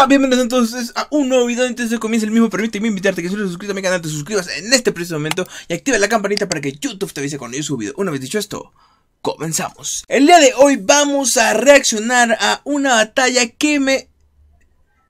Hola, bienvenidos entonces a un nuevo video. Entonces comienza el mismo, permíteme invitarte que si no te suscribes a mi canal, te suscribas en este preciso momento y activa la campanita para que YouTube te avise cuando yo subo video. Una vez dicho esto, comenzamos. El día de hoy vamos a reaccionar a una batalla que me...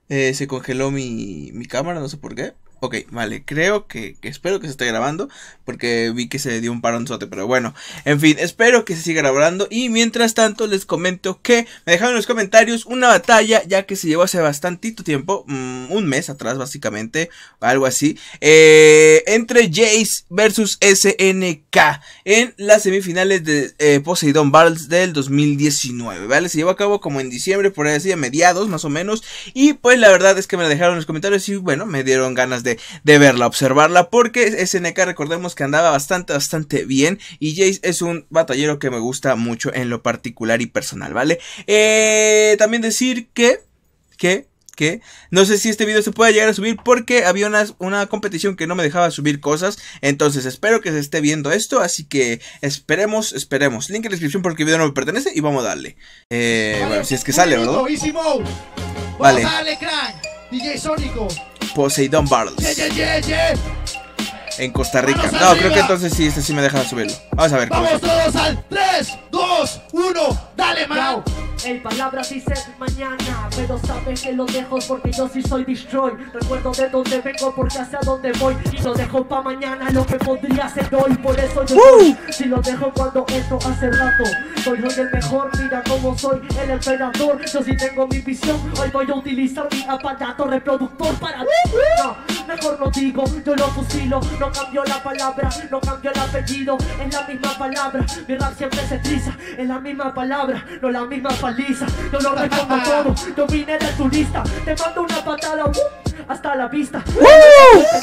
se congeló mi cámara, no sé por qué. Ok, vale, creo que espero que se esté grabando, porque vi que se dio un paronzote, pero bueno, en fin, espero que se siga grabando. Y mientras tanto les comento que me dejaron en los comentarios una batalla ya que se llevó hace bastantito tiempo, un mes atrás básicamente, algo así, entre Jaze versus SNK en las semifinales de Poseidon Battles del 2019, ¿vale? Se llevó a cabo como en diciembre, por ahí así, a mediados más o menos, y pues la verdad es que me la dejaron en los comentarios y bueno, me dieron ganas de verla, observarla, porque SNK recordemos que andaba bastante bien y Jaze es un batallero que me gusta mucho en lo particular y personal, ¿vale? También decir que no sé si este video se pueda llegar a subir porque había una competición que no me dejaba subir cosas, entonces espero que se esté viendo esto, así que esperemos, link en la descripción porque el video no me pertenece y vamos a darle. Bueno, si es que sale, ¿verdad? Vale. DJ Sónico. Poseidon Battles. En Costa Rica. Manos no, arriba. Creo que entonces sí, este sí me dejan subirlo. Vamos a ver. Vamos cómo todos está. Al 3, 2, 1, dale, man. El palabras dice mañana, pero sabes que lo dejo porque yo sí soy destroy. Recuerdo de dónde vengo porque hacia dónde voy. Y lo dejo pa' mañana, lo que podría hacer hoy. Por eso yo soy, si lo dejo cuando entro hace rato. Soy el mejor, mira como soy el emperador. Yo sí tengo mi visión, hoy voy a utilizar mi aparato reproductor para no, mejor no digo, yo lo fusilo. No cambió la palabra, no cambió el apellido. Es la misma palabra, mi rap siempre se triza. Es la misma palabra, no la misma palabra. Yo lo recojo todo, yo vine de tu lista. Te mando una patada, hasta la vista.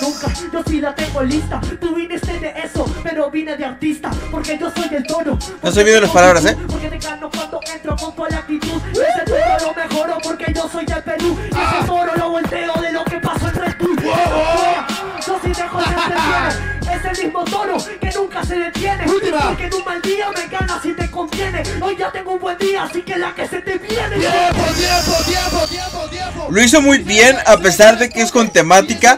Nunca, yo sí la tengo lista. Tú viniste de eso, pero vine de artista. Porque yo soy del tono. No soy miedo las palabras, ¿eh? Porque te gano cuando entro con toda la actitud. Ese toro lo mejoro porque yo soy del Perú. Y ese toro lo volteo de lo que pasó entre tú. Yo sí dejo de entender. Es el mismo toro que nunca se detiene. Última. Porque en un mal día me ganas y te conviene. Hoy ya tengo un buen día, así que la que se te viene. ¡Tiempo! Lo hizo muy bien a pesar de que es con temática.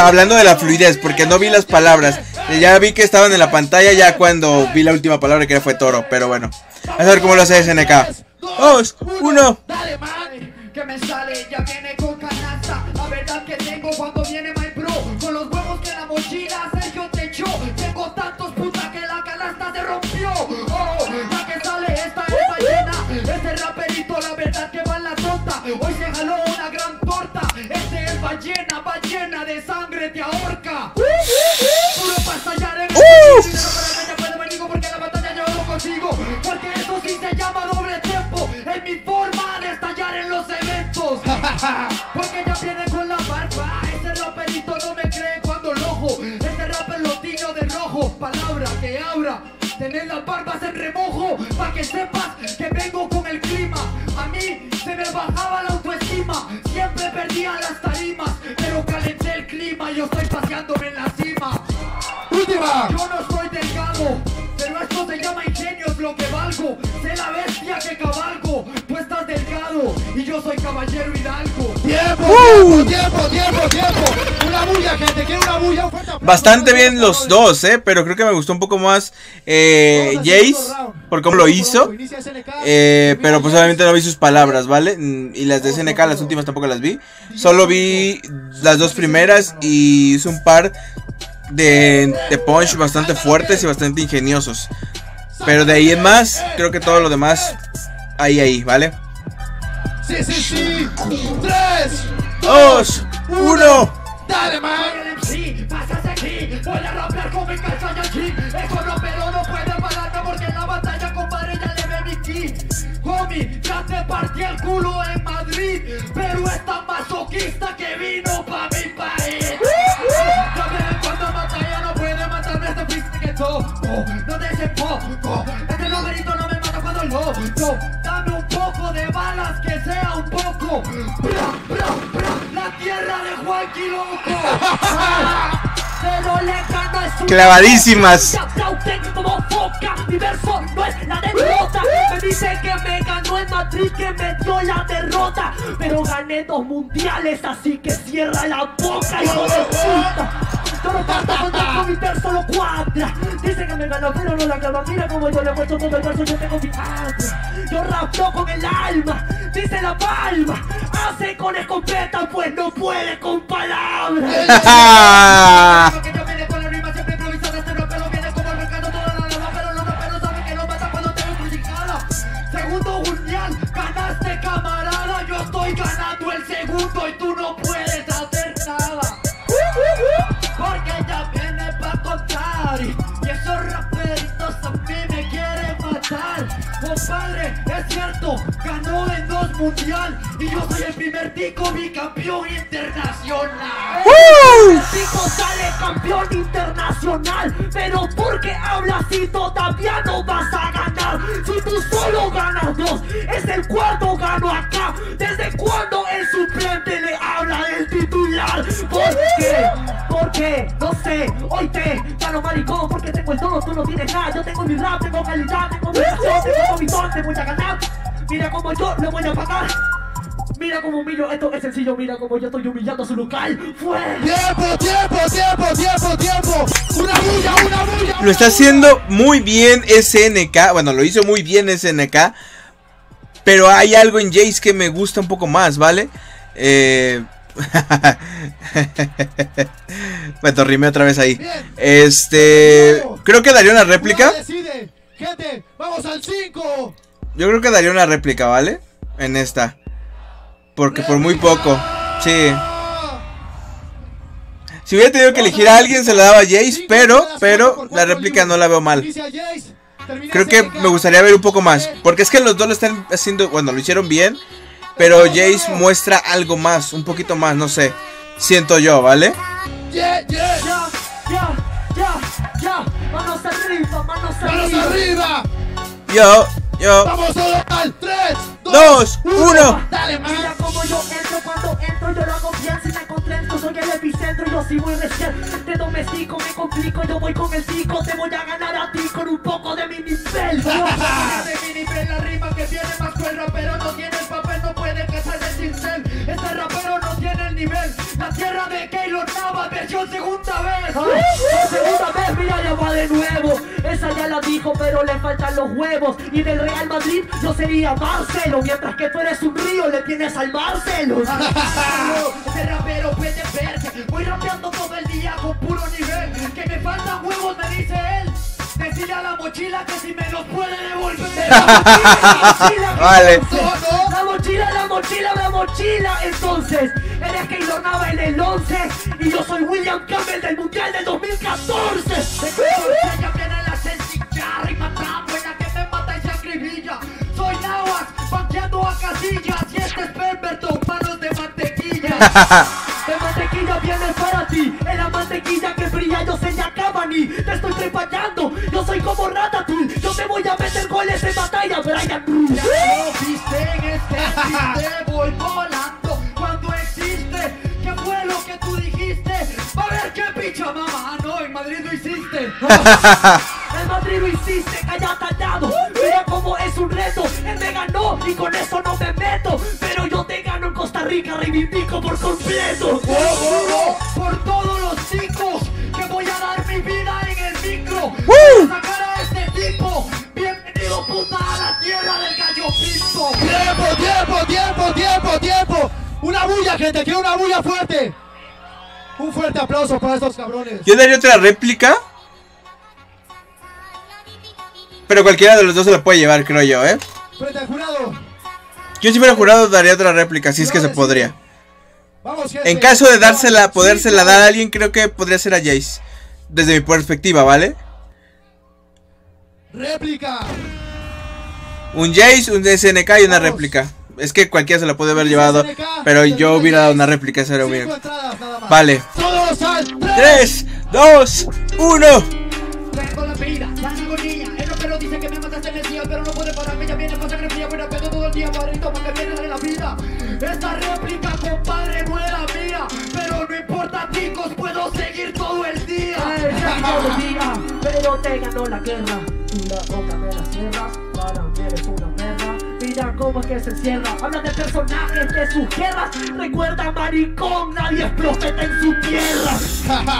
Hablando de la fluidez, porque no vi las palabras. Ya vi que estaban en la pantalla ya cuando vi la última palabra que fue toro. Pero bueno, vamos a ver cómo lo hace SNK. 2, 1. Dale, man, que me sale, ya viene con canasta. La verdad que tengo cuando viene my bro. Con los huevos que la mochila hace. Tengo tantos putas que la canasta se rompió. Oh, la que sale esta es ballena. Este raperito la verdad que va en la torta. Hoy se jaló una gran torta. Este es ballena, ballena de sangre te ahorca. Puro pasallar en el dinero para que puedo venir porque la batalla yo lo consigo. Porque eso sí se llama doble tiempo. Es mi forma de estallar en los eventos. Porque ya viene con la barba. Este raperito no me cree cuando lo ojo. Palabra que abra, tener las barbas en remojo, pa' que sepas que vengo con el clima. A mí se me bajaba la autoestima, siempre perdía las tarimas, pero calenté el clima, yo estoy paseándome en la cima. Última. Yo no soy delgado, pero esto se llama ingenio, es lo que valgo. Sé la bestia que cabalgo, tú estás delgado y yo soy caballero hidalgo. ¡Tiempo! ¡Tiempo! ¡Una bulla, gente! ¡Quiero una bulla! Bastante bien los dos, pero creo que me gustó un poco más Jaze por cómo lo hizo. Pero pues obviamente no vi sus palabras, ¿vale? Y las de SNK, las últimas tampoco las vi. Solo vi las dos primeras y hizo un par de punch bastante fuertes y bastante ingeniosos. Pero de ahí en más, creo que todo lo demás ahí, ¿vale? Sí. 3, 2, 1. Dale, man. Sí, pasas aquí. Voy a rapear con mi calzada aquí. Esto no, pero no puede pararme porque la batalla, compadre, ya le ven aquí. Homie, ya te partí el culo en Madrid. Pero es tan masoquista que vino pa' mi país. No me recuerdo batalla, no puede matarme este freestyle que toco. No te se poco. Este lugarito no me mata cuando lo toco. Dame un poco de balas que sea un poco. La tierra de Juanqui loco. Pero le gana es clavadísimas. Como foca, mi verso no es la derrota. Me dice que me ganó el Madrid. Madrid que me dio la derrota, pero gané 2 mundiales, así que cierra la boca, hijo de puta. Todo pasa contra mi verso lo cuadra. Dice que me ganó pero no la clava. Mira como yo le muestro todo el verso, yo tengo mi alma. Yo rapeo con el alma, dice la palma. Hace con escopeta, pues no puede con palabras. Ganando el segundo y tú no puedes hacer nada, porque ya viene pa' contar y esos raperitos a mí me quieren matar. Compadre, es cierto, ganó en 2 mundial y yo soy el primer tico bicampeón internacional. El tico sale campeón internacional, pero porque hablas y todavía no vas a ganar. Si tú solo ganas 2, es el cuarto gano acá. ¿Desde cuándo el suplente le habla del titular? ¿Por qué? ¿Por qué? No sé, hoy te gano maricón, porque tengo el todo, tú no tienes nada. Yo tengo mi rap, tengo calidad, tengo mi acción, tengo mi don, te voy a ganar. Mira como yo le voy a pagar. Mira como humillo, esto es sencillo, mira como yo estoy humillando a su local. ¡Fue! ¡Tiempo, tiempo, tiempo, tiempo, tiempo! ¡Una bulla, una bulla! Lo está haciendo muy bien SNK, bueno, lo hizo muy bien SNK. Pero hay algo en Jaze que me gusta un poco más, ¿vale? Me torrimé otra vez ahí. Creo que daría una réplica. Gente, vamos al 5. Yo creo que daría una réplica, ¿vale? En esta. Porque por muy poco. Sí. Si hubiera tenido que elegir a alguien, se la daba a Jaze. Pero la réplica no la veo mal. Creo que me gustaría ver un poco más, porque es que los dos lo están haciendo, bueno, lo hicieron bien, pero Jaze muestra algo más, un poquito más, no sé, siento yo, ¿vale? Manos arriba. Vamos a 3, 2, 1. Dale, mira como yo entro, cuando entro yo lo confianza y me contento. Soy el epicentro y yo sigo y recién te domestico, me complico, yo voy con el tico. Te voy a ganar a ti con un poco de mi nivel. De mi nivel la rima que viene más que el rapero. No tiene el papel, no puede casarse sin ser. Este rapero no tiene el nivel. La tierra de Keylor Navas, versión segunda vez. Segunda vez, mira, ya va de nuevo. Esa ya la dijo, pero le faltan los huevos. Y del Real Madrid yo sería Marcelo, mientras que tú eres un río, le tienes al Marcelo. Ese rapero puede verse, voy rapeando todo el día con puro nivel. Que me faltan huevos, me dice él. Decirle a la mochila que si me los puede devolver. Vale. La mochila. Entonces, eres Keylor Navas en el 11 y yo soy William Campbell del Mundial del 2014. Soy Navas, banqueando a Casillas y este es Perverto, manos de mantequilla. De mantequilla viene para ti, es la mantequilla que brilla, yo sé ya acaban y te estoy trepallando. Yo soy como Ratatouille, yo te voy a meter goles en batalla, Brian. Ya lo viste en este chiste, voy volando cuando existe. ¿Qué fue lo que tú dijiste? Va a ver qué picha mamá, no, en Madrid lo hiciste. En Madrid lo hiciste, calla tallado. Mira cómo es un reto, él me ganó y con eso no me meto. Pero yo te gano en Costa Rica, reivindico por completo. Por todos los chicos que voy a dar mi vida en el micro. Para sacar a este tipo, bienvenido puta a la tierra del gallo pinto. Tiempo. Una bulla, gente, quiero una bulla fuerte. Un fuerte aplauso para estos cabrones. Yo daría otra réplica. Pero cualquiera de los dos se la puede llevar, creo yo, ¿eh? Frente al jurado. Yo si fuera jurado daría otra réplica, si es que se podría. Vamos, gente. En caso de dársela, podérsela dar a alguien, creo que podría ser a Jaze. Desde mi perspectiva, ¿vale? Réplica. Un Jaze, un SNK y una réplica. Es que cualquiera se la puede haber llevado, pero yo hubiera dado una réplica, eso era bien. Vale. 3, 2, 1. Pero no puede pararme, ya viene para sangre fría. Bueno, pedo todo el día, guarito, porque viene de la vida. Esta réplica, compadre, no era mía. Pero no importa, chicos, puedo seguir todo el día. Pero te ganó la guerra. Una boca me la cierras, para mí eres una perra. mira cómo es que se cierra. Hablan de personajes de sus guerras. Recuerda, maricón, nadie es profeta en su tierra.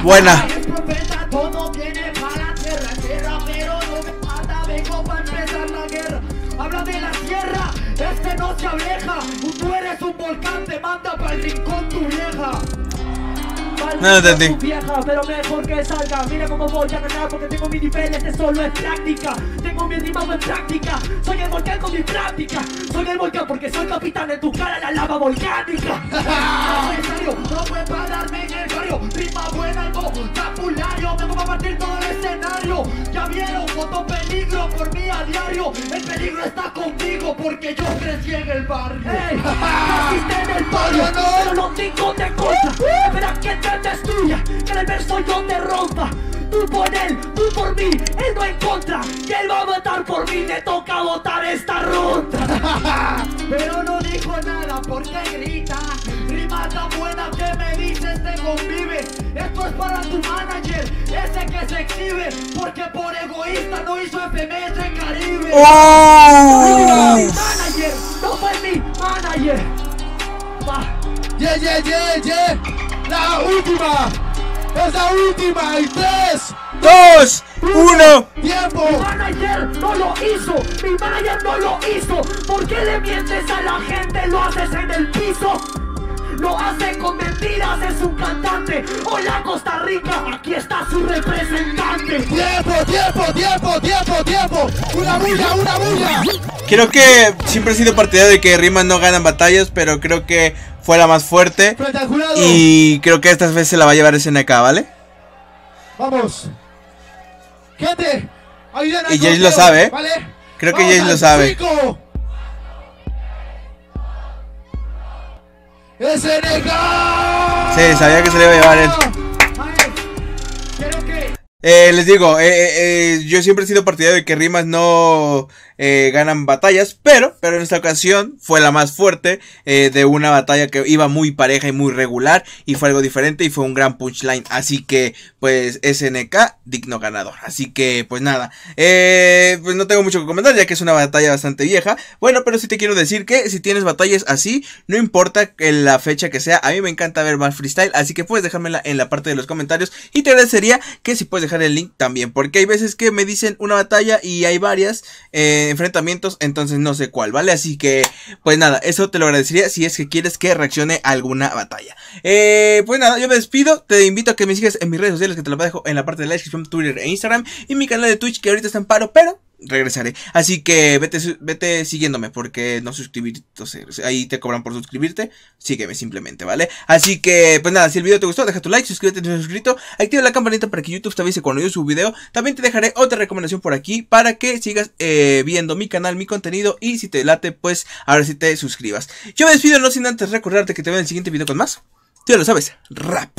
Buena. Nadie es profeta, todo viene para la tierra. Tierra, pero no me mata, vengo para empezar la guerra. Habla de la tierra, este no se aleja. Tú eres un volcán, te manda para el rincón tu vieja. No entendí. Vieja, pero mejor que salga. Mira cómo voy a ganar porque tengo mi nivel. Este solo es práctica. Tengo mi rimado en práctica. Soy el volcán con mi práctica. Soy el volcán porque soy capitán de tu cara, la lava volcánica. No fue para darme en el barrio. Rima buena, algo vocabulario. Me voy a partir todo el escenario. Ya vieron, foto peligro por mí a diario. El peligro está contigo porque yo crecí en el barrio. Hey, naciste en el barrio, pero no digo de contra. Espera que te destruya, que en el verso yo te rompa. Tú por él, tú por mí, él no en contra. Y él va a votar por mí, le toca votar esta ronda. Pero no dijo nada porque grita. Rima tan buena que me dices te convive. Esto es para tu manager, ese que se exhibe. Porque por egoísta no hizo FMS en Caribe. ¡Oh! Mi manager, no fue mi manager. Va. Yeah, yeah, yeah, yeah. La última, es la última, y 3, 2, 1, tiempo. Mi manager no lo hizo, mi manager no lo hizo. ¿Por qué le mientes a la gente? Lo haces en el piso, lo hace con mentiras, es un cantante. Hola Costa Rica, aquí está su representante. Tiempo, tiempo, tiempo, tiempo, tiempo. Una bulla, una bulla. Creo que siempre he sido partidario de que rimas no ganan batallas, pero creo que fue la más fuerte y creo que estas veces la va a llevar SNK, ¿vale? Vamos. Gente, ayuden a. Y Jaze lo sabe, ¿vale? Creo vamos que Jaze lo sabe. Chico. SNK. Sí, sabía que se le iba a llevar él. Les digo, yo siempre he sido partidario de que rimas no ganan batallas, pero en esta ocasión fue la más fuerte de una batalla que iba muy pareja y muy regular, y fue algo diferente y fue un gran punchline, así que pues SNK, digno ganador. Así que pues nada, pues no tengo mucho que comentar ya que es una batalla bastante vieja. Bueno, pero sí te quiero decir que si tienes batallas así, no importa la fecha que sea, a mí me encanta ver más freestyle, así que puedes dejármela en la parte de los comentarios y te agradecería que si puedes dejar el link también, porque hay veces que me dicen una batalla y hay varias enfrentamientos, entonces no sé cuál, ¿vale? Así que, pues nada, eso te lo agradecería si es que quieres que reaccione a alguna batalla. Pues nada, yo me despido, te invito a que me sigas en mis redes sociales que te lo dejo en la parte de la descripción, Twitter e Instagram, y mi canal de Twitch que ahorita está en paro, pero regresaré, así que vete siguiéndome porque no suscribirte, entonces, ahí te cobran por suscribirte, sígueme simplemente, ¿vale? Así que, pues nada, si el video te gustó, deja tu like, suscríbete si no estás suscrito, activa la campanita para que YouTube te avise cuando yo subo video, también te dejaré otra recomendación por aquí para que sigas viendo mi canal, mi contenido, y si te late, pues ahora sí te suscribas. Yo me despido, no sin antes recordarte que te veo en el siguiente video con más, tú ya lo sabes, rap.